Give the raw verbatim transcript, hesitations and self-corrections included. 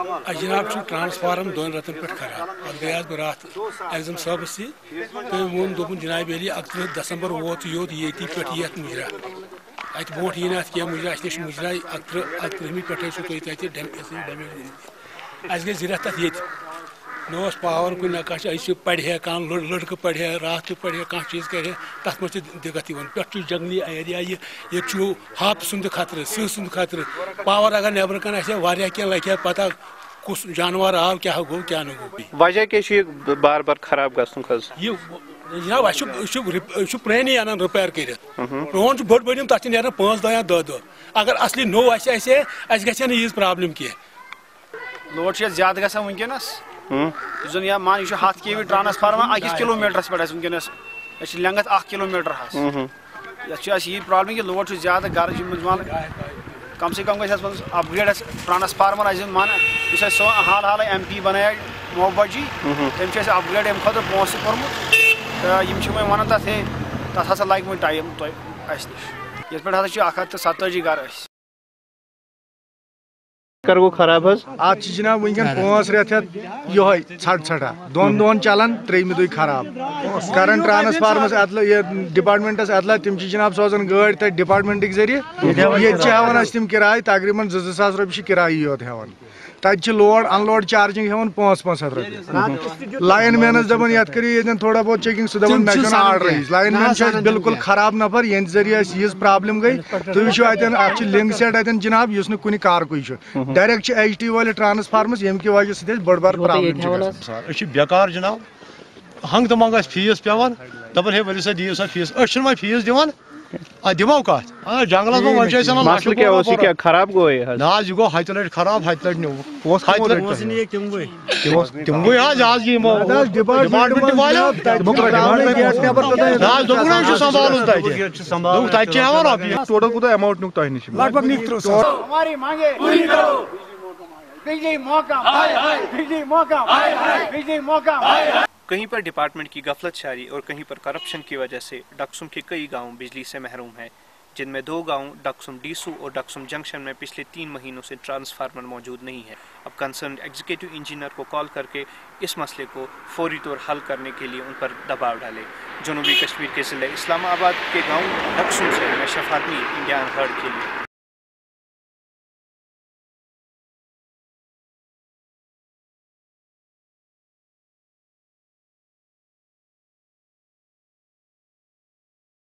अजनाब transformer दोन रतन पे खड़ा और गया रात एग्जाम सबस वो दोपन जनाब अली अकतृह दसंबर वोत योत ये मुजरा अत बोट यी ना क्या मुजरा अच्छे मुजरा अकतृह अकतृहमी पे गई जरत तथा ये ना पावर कुछ ना कह पढ़े कह लड़क पढ़े रात पढ़े कह चीज करे तथा मे दिक्कत पे जंगली एरिया ये ये हाप सुंद खतरे सह सुंद खतरे पावर अगर नबर कन आया क्या लगे पता कुछ जानवर आव क्या गो क्या नो वजह क्या बार बार खराब ग जनाब अच्छे पुरानी अन रिपेयर कर पुरान बड़ बड़ तथा ना पाँच दह या दह दह अगर असली नो आज प्रॉब्लम क्या लोड ज्यादा गसान वनस यह मान यह हथ के वी ट्रांसफार्मर अकिस किलोमीटरस पे वनस लेंगत अ किलोमीटर हाथ ये प्रॉब्लम कि लोड ज्यादा गर मान कम से कम गज अपग्रेड ट्रांसफार्मर मान सो हाल हाल एम पी बनाया मोहब्बत जी तमें अपग्रेड अम खुद पोस कर्मुत वन तथा हे तथा हसा लगे वो टाइम तुम ये पे हसा अख हथ सत्जी घर गो खराब आज जनाब वन पाँच रेत ये छट छटा दोन दोन चलान त्रेम दुई खराब करंट ट्रांसफार्मस डिपार्टमेंटस अतला तम जनाब सोजान गाड़ी तथा डिपार्टमेंट जरिए ये हेवान तम किराए तकरीबन जो सास रुपये किराए योत हेवान तथा लोड अनलोड चार्जिंग हेवान पाँच पाँच हथ रुपये लाइन मैनस दपान ये करिए थोड़ा बहुत चेकिंग सह दपान मे आर्डर ये लाइन मैन बिल्कुल खराब नफर ये जरिए यह प्रॉब्लम गई तुम वो अतन अच्छे लिंक सेट अतन जनाब इस कारकु डायरेक्ट एच डी वाले ट्रांसफार्मस यम कि वजह से बड़ बार प्रॉब्लम बेकार जनाब हंग तो मंग फीस पेवान दपान हे वे दिव सा फीस अ फीस दिवान दिमो कह जंगल में खराब गो ना यह गो हत लट खराब हत लट नो कहीं पर डिपार्टमेंट की गफलत शारी और कहीं पर करप्शन की वजह से डक्सुम के कई गांव बिजली से महरूम हैं, जिनमें दो गांव डक्सुम डीसू और डक्सुम जंक्शन में पिछले तीन महीनों से ट्रांसफार्मर मौजूद नहीं है। अब कंसर्न एग्जीक्यूटिव इंजीनियर को कॉल करके इस मसले को फौरी तौर हल करने के लिए उन पर दबाव डाले। जनूबी कश्मीर के जिले इस्लामाबाद के गाँव डक्सुम से मैं शफात मीर इंडिया अनहर्ड के लिए।